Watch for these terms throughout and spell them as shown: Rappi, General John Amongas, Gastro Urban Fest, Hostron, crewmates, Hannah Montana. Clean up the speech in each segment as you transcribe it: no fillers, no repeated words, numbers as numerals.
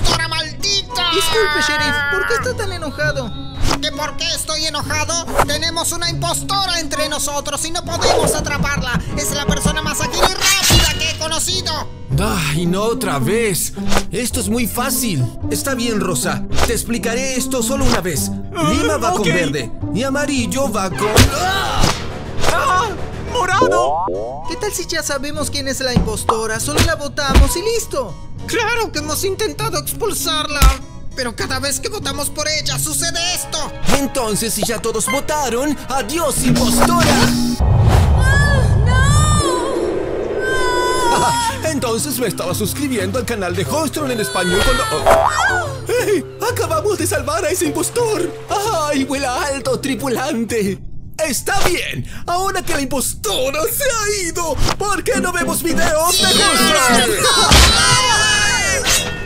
¡Hostra maldita! Disculpe, sheriff, ¿por qué está tan enojado? ¿Que por qué estoy enojado? Tenemos una impostora entre nosotros y no podemos atraparla. Es la persona más ágil y rápida que he conocido. ¡Ay, no otra vez! Esto es muy fácil. Está bien, Rosa. Te explicaré esto solo una vez. Lima va con verde y amarillo va con... ¡morado! ¿Qué tal si ya sabemos quién es la impostora? Solo la votamos y listo. ¡Claro que hemos intentado expulsarla! Pero cada vez que votamos por ella, sucede esto. Entonces, si ya todos votaron, ¡adiós, impostora! ¡No! Entonces me estaba suscribiendo al canal de Hostron en español cuando... ¡Hey! ¡Acabamos de salvar a ese impostor! ¡Ay, vuela alto, tripulante! ¡Está bien! Ahora que la impostora se ha ido, ¿por qué no vemos videos de Hostron?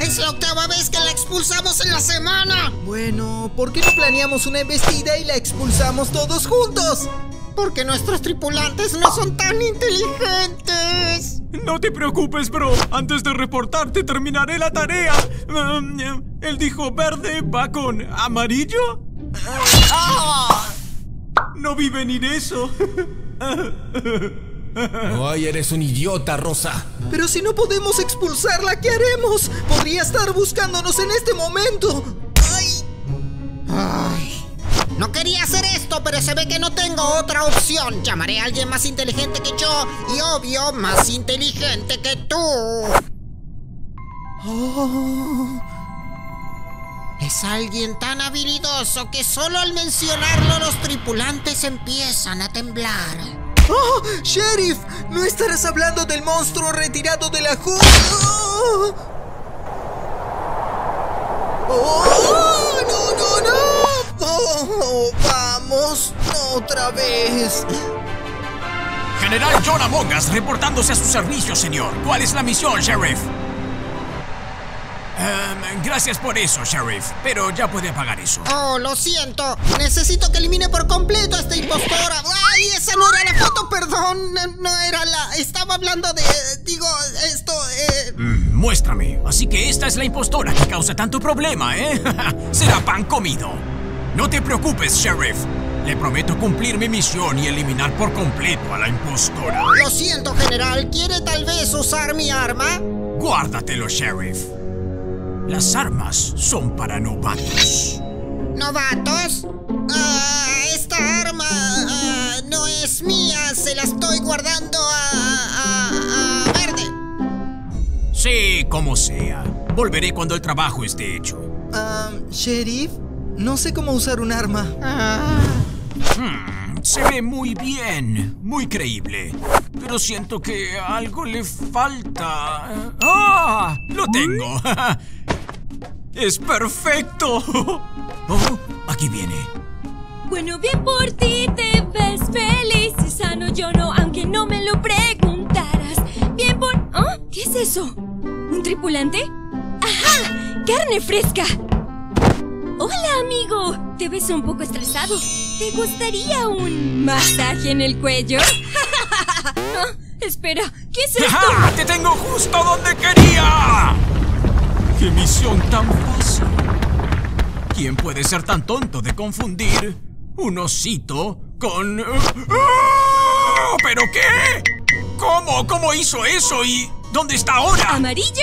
¡Es la octava vez que la expulsamos en la semana! Bueno, ¿por qué no planeamos una embestida y la expulsamos todos juntos? Porque nuestros tripulantes no son tan inteligentes. No te preocupes, bro. Antes de reportarte, terminaré la tarea. Él dijo verde va con amarillo. No vi venir eso. ¡Ay, eres un idiota, Rosa! Pero si no podemos expulsarla, ¿qué haremos? Podría estar buscándonos en este momento. ¡Ay! No quería hacer esto, pero se ve que no tengo otra opción. Llamaré a alguien más inteligente que yo y, obvio, más inteligente que tú. Es alguien tan habilidoso que solo al mencionarlo los tripulantes empiezan a temblar. ¡Oh, sheriff! ¿No estarás hablando del monstruo retirado de la jungla? ¡Oh, no, no, no! ¡Oh, vamos! ¡Otra vez! General John Amongas reportándose a su servicio, señor. ¿Cuál es la misión, sheriff? Gracias por eso, sheriff, pero ya puede apagar eso. Oh, lo siento. Necesito que elimine por completo a esta impostora. ¡Ay, esa no era la foto! Perdón, no era la... Estaba hablando de... digo, esto... muéstrame. Así que esta es la impostora que causa tanto problema, ¿eh? Será pan comido. No te preocupes, sheriff. Le prometo cumplir mi misión y eliminar por completo a la impostora. Lo siento, general. ¿Quiere tal vez usar mi arma? Guárdatelo, sheriff. Las armas son para novatos. ¿Novatos? Esta arma no es mía. Se la estoy guardando a Verde. Sí, como sea. Volveré cuando el trabajo esté hecho. Sheriff, no sé cómo usar un arma. Se ve muy bien. Muy creíble. Pero siento que algo le falta. ¡Ah! ¡Lo tengo! ¡Es perfecto! Oh, aquí viene. Bueno, bien por ti, te ves feliz y sano, yo no, aunque no me lo preguntaras. Bien por... ¿Ah? ¿Qué es eso? ¿Un tripulante? ¡Ajá! ¡Carne fresca! ¡Hola, amigo! Te ves un poco estresado. ¿Te gustaría un masaje en el cuello? ¿Ah? Espera, ¿qué es esto? ¡Ajá! ¡Te tengo justo donde quería! ¡Qué misión tan fácil! ¿Quién puede ser tan tonto de confundir un osito con... ¡Oh! ¿Pero qué? ¿Cómo hizo eso? ¿Y dónde está ahora? ¡Amarillo!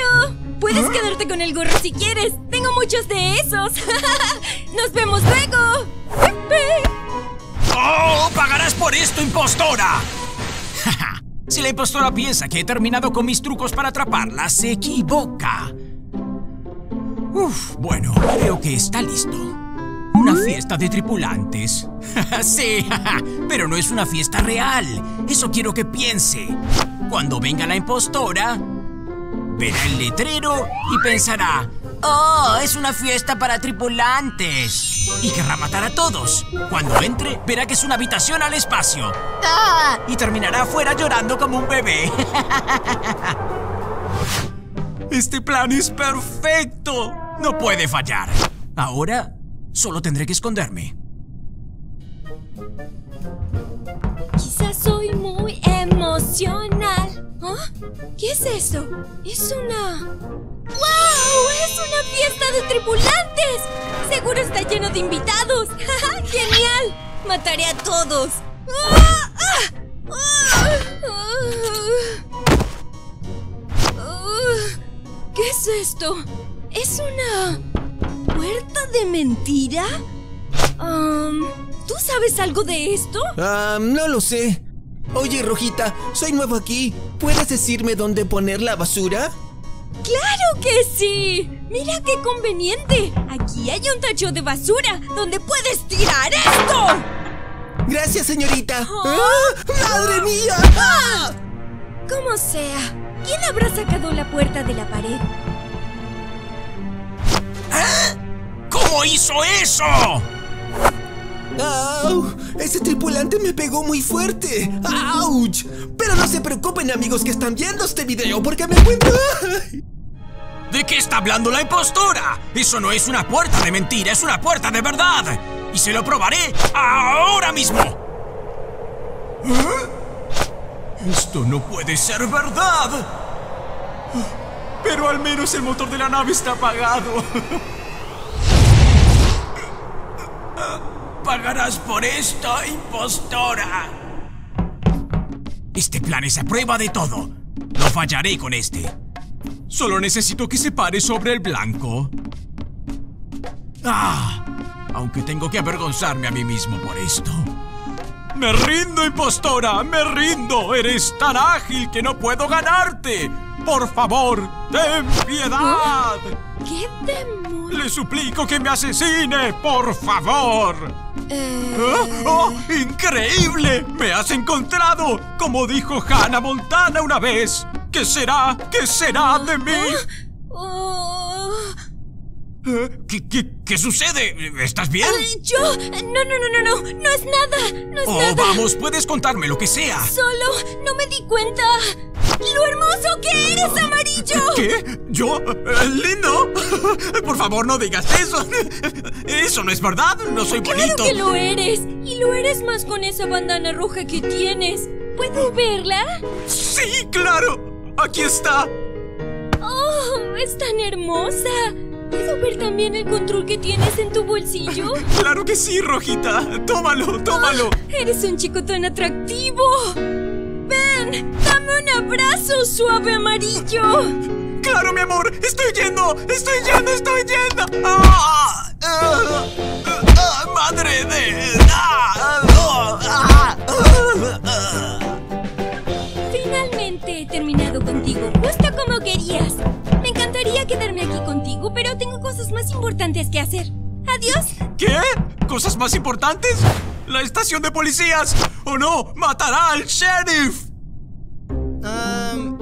Puedes quedarte con el gorro si quieres. Tengo muchos de esos. ¡Nos vemos luego! ¡Oh! ¡Pagarás por esto, impostora! Si la impostora piensa que he terminado con mis trucos para atraparla, se equivoca. Uf, bueno, creo que está listo. Una fiesta de tripulantes. Sí, pero no es una fiesta real. Eso quiero que piense. Cuando venga la impostora, verá el letrero y pensará: ¡oh, es una fiesta para tripulantes! Y querrá matar a todos. Cuando entre, verá que es una habitación al espacio. ¡Ah! Y terminará afuera llorando como un bebé. Este plan es perfecto. No puede fallar. Ahora solo tendré que esconderme. Quizás soy muy emocional. ¿Ah? ¿Qué es eso? Es una... ¡Wow! ¡Wow! ¡Es una fiesta de tripulantes! ¡Seguro está lleno de invitados! ¡Genial! ¡Mataré a todos! ¿Qué es esto? ¿Es una puerta de mentira? ¿Tú sabes algo de esto? No lo sé. Oye, Rojita, soy nuevo aquí. ¿Puedes decirme dónde poner la basura? ¡Claro que sí! ¡Mira qué conveniente! Aquí hay un tacho de basura donde puedes tirar esto. Gracias, señorita. Oh. ¡Ah! ¡Madre mía! ¡Ah! Como sea, ¿quién habrá sacado la puerta de la pared? ¿Ah? ¿Cómo hizo eso? ¡Au! Ese tripulante me pegó muy fuerte. ¡Auch! Pero no se preocupen, amigos que están viendo este video, porque me encuentro... ¿De qué está hablando la impostora? Eso no es una puerta de mentira, es una puerta de verdad. Y se lo probaré ahora mismo. ¿Eh? Esto no puede ser verdad. Pero al menos el motor de la nave está apagado. ¡Pagarás por esto, impostora! Este plan es a prueba de todo. No fallaré con este. Solo necesito que se pare sobre el blanco. ¡Ah! Aunque tengo que avergonzarme a mí mismo por esto. ¡Me rindo, impostora! ¡Me rindo! ¡Eres tan ágil que no puedo ganarte! ¡Por favor, ten piedad! ¿Qué demonios? ¡Le suplico que me asesine, por favor! ¡Oh, increíble! ¡Me has encontrado! Como dijo Hannah Montana una vez. ¿Qué será? ¿Qué será de mí? ¿Qué sucede? ¿Estás bien? Yo... No es nada. No es nada. Vamos, puedes contarme lo que sea. Solo no me di cuenta lo hermoso que eres, amarillo. ¿Qué? ¿Yo? ¿Lindo? Por favor, no digas eso. Eso no es verdad. No soy bonito. Claro que lo eres. Y lo eres más con esa bandana roja que tienes. ¿Puedo verla? Sí, claro. Aquí está. Oh, es tan hermosa. ¿Puedo ver también el control que tienes en tu bolsillo? ¡Claro que sí, Rojita! ¡Tómalo, tómalo! Oh, ¡eres un chico tan atractivo! ¡Ven! ¡Dame un abrazo, suave amarillo! ¡Claro, mi amor! ¡Estoy yendo! ¡Estoy yendo! ¡Estoy yendo! ¡Ah! ¡Ah! ¡Ah! ¡Madre de... ¡Ah! ¡Oh! ¡Ah! ¡Ah! ¡Ah! Finalmente he terminado contigo, justo como querías. Me encantaría quedarme aquí contigo, pero tengo cosas más importantes que hacer. ¡Adiós! ¿Qué? ¿Cosas más importantes? ¡La estación de policías! ¡Oh no! ¡Matará al sheriff!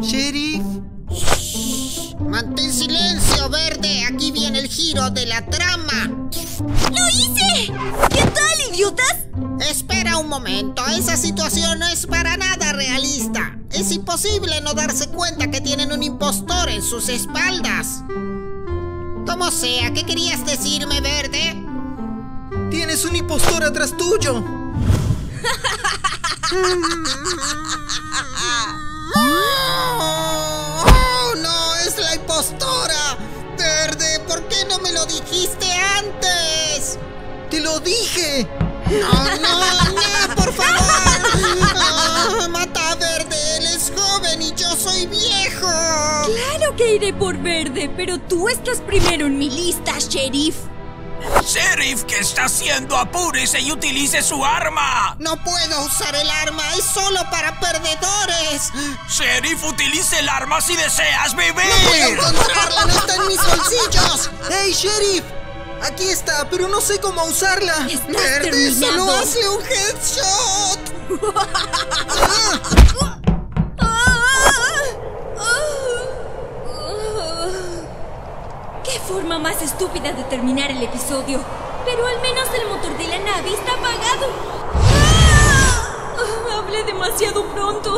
¿Sheriff? Shh. ¡Mantén silencio, verde! ¡Aquí viene el giro de la trama! ¡Lo hice! ¿Qué tal, idiotas? Espera un momento, esa situación no es para nada realista. Es imposible no darse cuenta que tienen un impostor en sus espaldas. Como sea, ¿qué querías decirme, verde? Tienes un impostor atrás tuyo. ¡Oh, no! ¡Es la impostora! Verde, ¿por qué no me lo dijiste antes? ¡Te lo dije! ¡No! ¡Por favor! ¡Mata a Verde! ¡Él es joven y yo soy viejo! ¡Claro que iré por Verde! ¡Pero tú estás primero en mi lista, Sheriff! ¡Sheriff, qué está haciendo! ¡Apúrese y utilice su arma! ¡No puedo usar el arma! ¡Es solo para perdedores! ¡Sheriff, utilice el arma si deseas vivir! ¡No puedo encontrarla! ¡No está en mis bolsillos! ¡Hey, Sheriff! Aquí está, pero no sé cómo usarla. ¡Verde, solo hace un headshot! ¡Qué forma más estúpida de terminar el episodio! Pero al menos el motor de la nave está apagado. ¡Ah! Hablé demasiado pronto.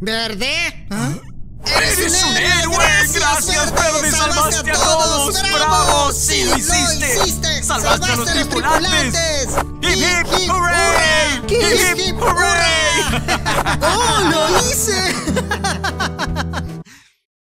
¿Verde? ¿Ah? ¡Eres un héroe! ¡Gracias, Verde! ¡Salvaste a todos! ¡Bravo! ¡Sí, lo hiciste! ¡Salvaste a los tripulantes! ¡Hip, hip, hooray! ¡Hip, hip, hooray! ¡Oh, lo hice!